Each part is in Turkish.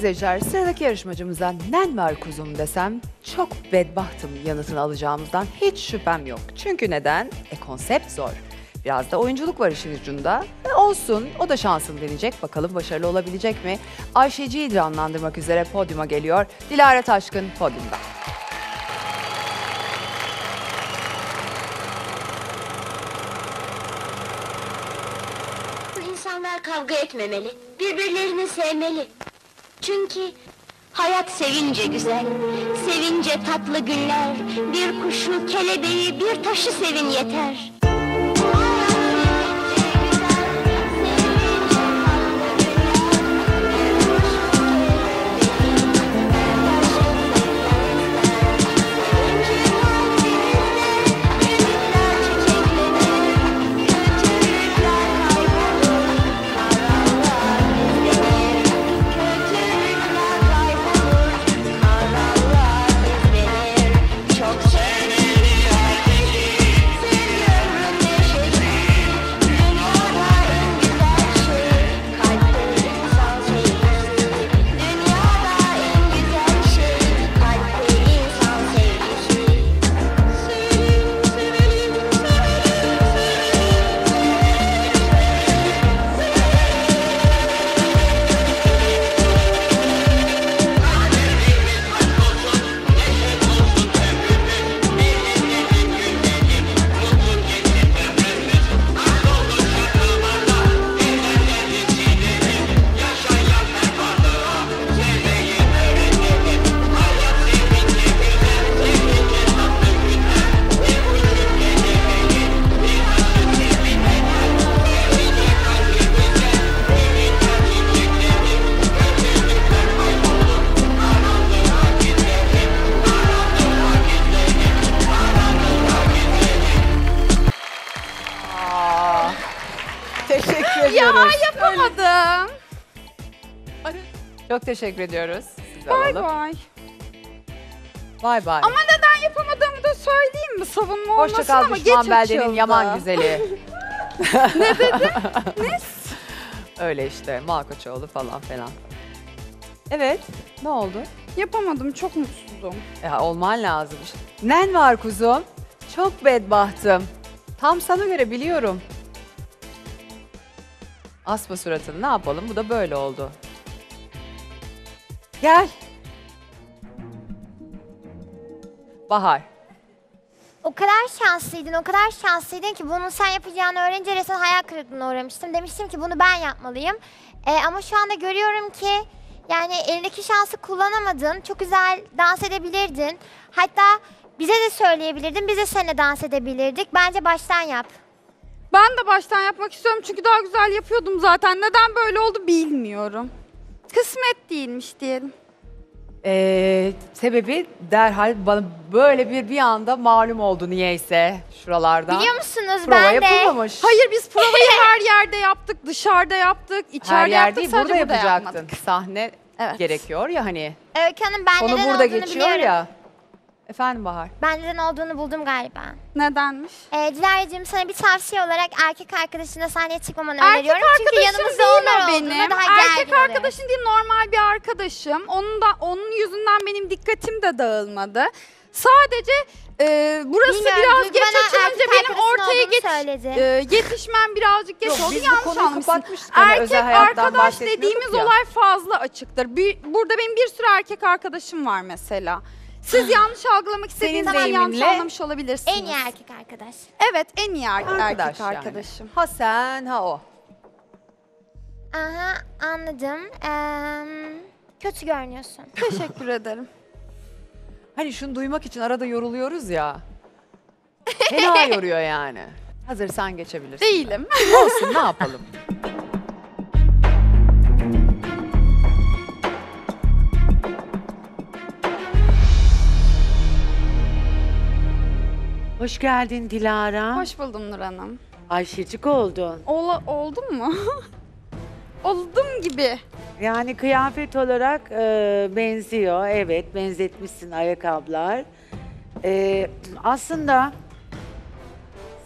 izleyiciler, sıradaki yarışmacımızdan "Nen var kuzum" desem "çok bedbahtım" yanıtını alacağımızdan hiç şüphem yok. Çünkü neden? Konsept zor. Biraz da oyunculuk var işin ucunda. Olsun, o da şansını deneyecek. Bakalım başarılı olabilecek mi? Ayşeci'yi canlandırmak üzere podyuma geliyor. Dilara Taşkın podyumda. İnsanlar kavga etmemeli, birbirlerini sevmeli. Çünkü hayat sevince güzel, sevince tatlı günler. Bir kuşu, kelebeği, bir taşı sevin yeter. Yapamadım. Çok teşekkür ediyoruz. Bay bay. Bay bay. Ama neden yapamadığımı da söyleyeyim mi? Savunma olmasın. Hoşça kal, ama düşman beldenin yaman güzeli. Ne dedin? Ne? Öyle işte, Malkoçoğlu falan falan. Evet, ne oldu? Yapamadım, çok mutsuzum. Ya olman lazım. "Nen var kuzum, çok bedbahtım." Tam sana göre, biliyorum. Asma suratını, ne yapalım, bu da böyle oldu. Gel. Bahar. O kadar şanslıydın, o kadar şanslıydın ki bunu sen yapacağını öğrenince resmen hayal kırıklığına uğramıştım. Demiştim ki bunu ben yapmalıyım. Ama şu anda görüyorum ki yani elindeki şansı kullanamadın. Çok güzel dans edebilirdin. Hatta bize de söyleyebilirdin, biz de seninle dans edebilirdik. Bence baştan yap. Ben de baştan yapmak istiyorum çünkü daha güzel yapıyordum zaten. Neden böyle oldu bilmiyorum. Kısmet değilmiş diyelim. Sebebi derhal bana böyle bir anda malum oldu niyeyse şuralardan. Biliyor musunuz, prova ben de. Yapılmamış. Hayır, biz provayı her yerde yaptık, dışarıda yaptık, içeride yaptık. Sadece burada yapacaktın. Yapmadık. Sahne evet. Gerekiyor ya hani. Öykü Hanım, ben onu neden burada olduğunu geçiyor biliyorum. Ya. Efendim Bahar? Ben neden olduğunu buldum galiba. Nedenmiş? Dilara'cığım, sana bir tavsiye olarak erkek arkadaşına sahneye çıkmamanı öneriyorum. Çünkü yanımızda onlar benim. Erkek arkadaşın değil, normal bir arkadaşım. Onun yüzünden benim dikkatim de dağılmadı. Sadece burası bilmiyorum, biraz geç açılınca benim ortaya yetişmem birazcık geç oldu. Yanlış anlamışsın. Erkek arkadaş dediğimiz olay fazla açıktır. Burada benim bir sürü erkek arkadaşım var mesela. Siz yanlış algılamak istediğiniz zaman yanlış anlamış olabilirsiniz. En iyi erkek arkadaş. Evet, en iyi erkek arkadaşım. Yani. Ha sen, ha o. Aha, anladım. Kötü görünüyorsun. Teşekkür ederim. Hani şunu duymak için arada yoruluyoruz ya. Fena yoruyor yani. Hazırsan geçebilirsin. Değilim. Olsun, ne yapalım. Hoş geldin Dilara. Hoş buldum Nur Hanım. Ayşecik oldun. Oldum mu? Oldum gibi. Yani kıyafet olarak benziyor. Evet, benzetmişsin ayakkabılar. Aslında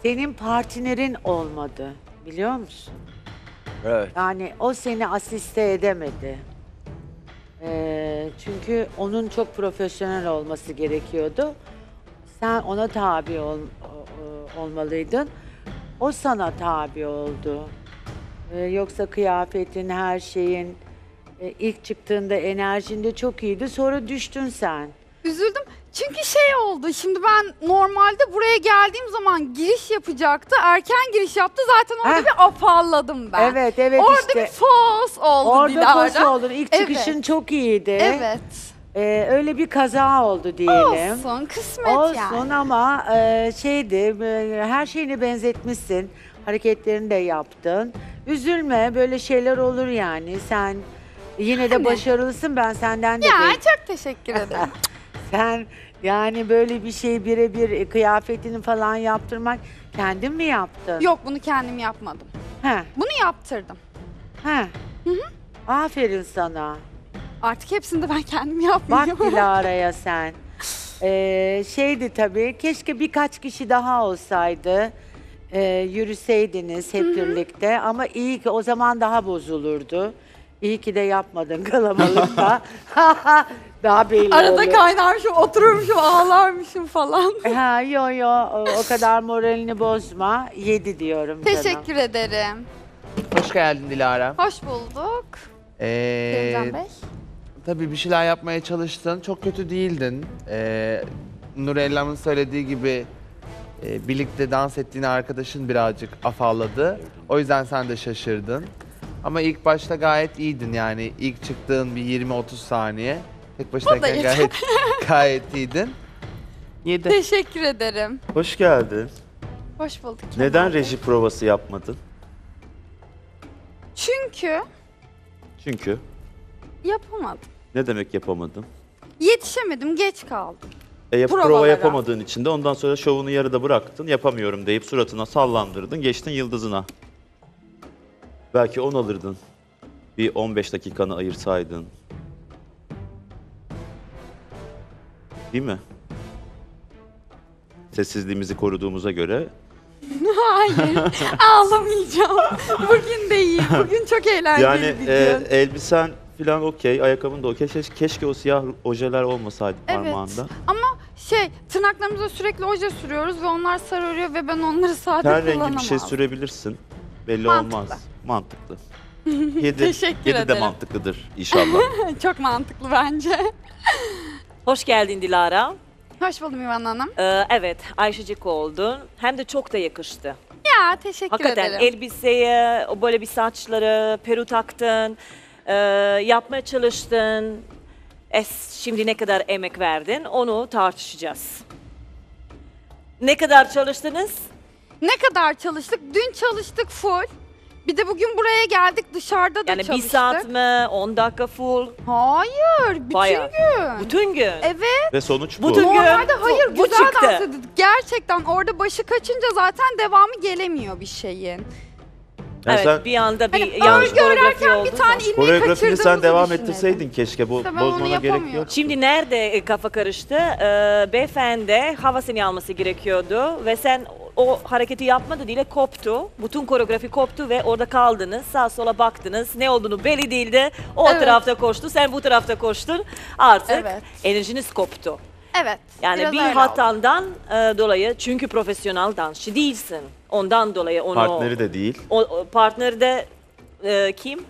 senin partnerin olmadı, biliyor musun? Evet. Yani o seni asiste edemedi. Çünkü onun çok profesyonel olması gerekiyordu. Sen ona tabi olmalıydın. O sana tabi oldu. Yoksa kıyafetin, her şeyin, ilk çıktığında enerjinde çok iyiydi. Sonra düştün sen. Üzüldüm. Çünkü şey oldu, şimdi ben normalde buraya geldiğim zaman giriş yapacaktı, erken giriş yaptı, zaten orada bir afalladım ben. Evet, evet orada işte. Orada bir fos oldu Dilara. Orada fos oldu, ilk çıkışın çok iyiydi. Evet. Öyle bir kaza oldu diyelim. Olsun, kısmet olsun yani. Olsun ama şeydi, her şeyini benzetmişsin, hareketlerini de yaptın. Üzülme, böyle şeyler olur yani, sen yine de başarılısın, ben senden de değil. Çok teşekkür ederim. Sen yani böyle bir şey birebir kıyafetini falan yaptırmak, kendin mi yaptın? Yok, bunu kendim yapmadım. He. Bunu yaptırdım. He. Hı hı. Aferin sana. Artık hepsini de ben kendim yapmıyorum. Bak Dilara'ya sen. Şeydi tabii, keşke birkaç kişi daha olsaydı. Yürüseydiniz hep birlikte ama iyi ki o zaman daha bozulurdu. İyi ki de yapmadın kalabalıkta. Daha belli arada olur. Kaynarmışım, otururmuşum, ağlarmışım falan. Yo o kadar moralini bozma. 7 diyorum canım. Teşekkür ederim. Hoş geldin Dilara. Hoş bulduk. Gülcan Bey. Tabii bir şeyler yapmaya çalıştın. Çok kötü değildin. Nurellam'ın söylediği gibi birlikte dans ettiğini arkadaşın birazcık afalladı. O yüzden sen de şaşırdın. Ama ilk başta gayet iyiydin yani. İlk çıktığın bir 20-30 saniye. Tek başınayken gayet iyiydin. 7. Teşekkür ederim. Hoş geldin. Hoş bulduk. Neden reji provası yapmadın? Çünkü... Çünkü? Yapamadım. Ne demek yapamadım? Yetişemedim, geç kaldım. Prova yapamadığın için de ondan sonra şovunu yarıda bıraktın, yapamıyorum deyip suratına sallandırdın, geçtin yıldızına. Belki 10 alırdın. Bir 15 dakikanı ayırsaydın. Değil mi? Sessizliğimizi koruduğumuza göre... Hayır, ağlamayacağım. Bugün de iyi, bugün çok eğlenceli bir gün. Yani elbisen falan okey, ayakkabın da okey. Keşke o siyah ojeler olmasaydı parmağında. Ama tırnaklarımıza sürekli oje sürüyoruz ve onlar sararıyor ve ben onları sade kullanamam. Her rengi bir şey sürebilirsin. Belli olmaz. Mantıklı. 7. Teşekkür ederim. 7 de mantıklıdır inşallah. Çok mantıklı bence. Hoş geldin Dilara. Hoş buldum İvan Hanım. Evet, Ayşecik oldun. Hem de çok da yakıştı. Ya teşekkür ederim. Hakikaten elbiseye, böyle bir saçları, peru taktın, yapmaya çalıştın. Şimdi ne kadar emek verdin onu tartışacağız. Ne kadar çalıştınız? Ne kadar çalıştık? Dün çalıştık full. Bir de bugün buraya geldik, dışarıda da çalıştık. Yani bir saat mi, 10 dakika full? Hayır, bütün gün. Bütün gün? Evet. Ve sonuç bu. Normalde hayır, güzel dans edildik. Gerçekten orada başı kaçınca zaten devamı gelemiyor bir şeyin. Yani evet, bir anda bir yanlış koreografi oldu. Bir tane ilmeği koreografini sen devam ettirseydin keşke, bozmana gerek yok. Şimdi nerede kafa karıştı? Beyefendi havasını alması gerekiyordu ve sen o hareketi yapmadı diye koptu. Bütün koreografi koptu ve orada kaldınız. Sağa sola baktınız. Ne olduğunu belli değildi. O tarafta koştu, sen bu tarafta koştun. Artık enerjiniz koptu. Evet. Yani biraz bir hatandan dolayı, çünkü profesyonel dansçı değilsin. Ondan dolayı onu... Partneri de değil. Partneri de kim?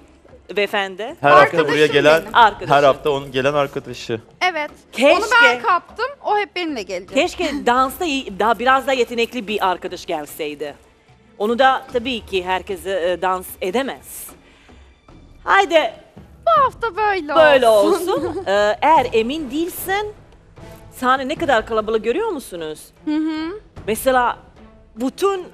Beyefendi. Her hafta buraya gelen, her hafta onun gelen arkadaşı. Evet. Keşke, onu ben kaptım, o hep benimle gelecek. Keşke dansta daha biraz daha yetenekli bir arkadaş gelseydi. Onu da tabii ki herkes dans edemez. Haydi. Bu hafta böyle olsun. Eğer emin değilsin... Sahne ne kadar kalabalık görüyor musunuz? Hı hı. Mesela bütün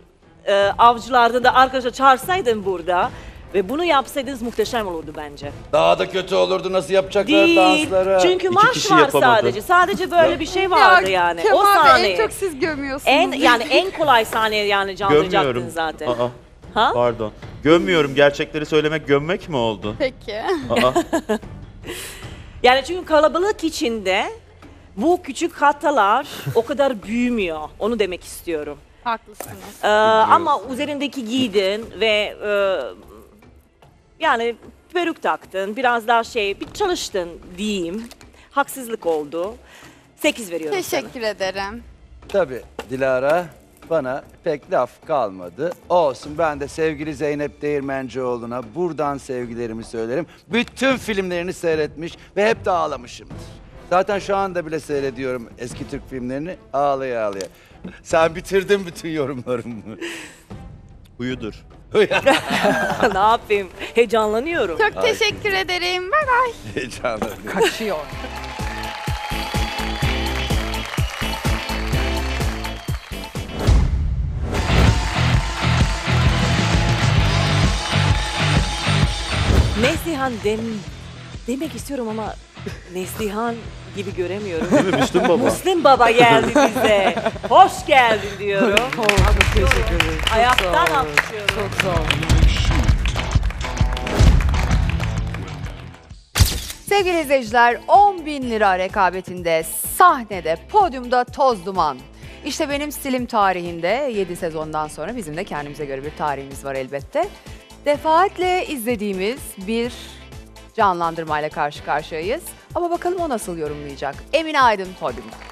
avcılarda da arkadaşa çağırsaydın burada ve bunu yapsaydınız muhteşem olurdu bence. Daha da kötü olurdu, nasıl yapacaklar dansları? Çünkü marş var sadece. Sadece böyle bir şey vardı yani. O sahne en çok siz gömüyorsunuz. Yani en kolay sahneyi yani canlayacaktın zaten. Aa, ha? Pardon. Gömmüyorum. Gerçekleri söylemek gömmek mi oldu? Peki. Aa. Yani çünkü kalabalık içinde bu küçük hatalar o kadar büyümüyor. Onu demek istiyorum. Haklısınız. Ama üzerindeki giydin ve yani peruk taktın, biraz daha bir çalıştın diyeyim. Haksızlık oldu. 8 veriyorum. Teşekkür ederim. Tabii Dilara, bana pek laf kalmadı. Olsun, ben de sevgili Zeynep Değirmencioğlu'na buradan sevgilerimi söylerim. Bütün filmlerini seyretmiş ve hep de ağlamışımdır. Zaten şu anda bile seyrediyorum eski Türk filmlerini ağlaya ağlaya. Sen bitirdin bütün yorumlarımı. Uyudur. Ne yapayım? Heyecanlanıyorum. Çok teşekkür ederim. Bye bye. Heyecanlanıyorum. Kaçıyor. Neslihan demek istiyorum ama Neslihan gibi göremiyorum. Müslüm Baba. Müslüm Baba geldi bize. Hoş geldin diyorum. Teşekkür ederim. Ayaktan alkışlıyorum. Çok sağ olun. Sevgili izleyiciler, 10.000 lira rekabetinde sahnede, podyumda toz duman. İşte benim stilim tarihinde 7 sezondan sonra bizim de kendimize göre bir tarihimiz var elbette. Defaatle izlediğimiz bir canlandırmayla karşı karşıyayız. Ama bakalım o nasıl yorumlayacak? Emin Aydın podyumda.